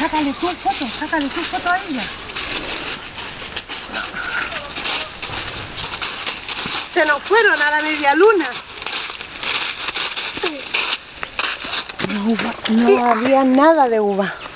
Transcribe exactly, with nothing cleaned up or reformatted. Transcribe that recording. Sácale tú el foto, sácale tú el foto a ella. Se nos fueron a la media luna. No, no había nada de uva.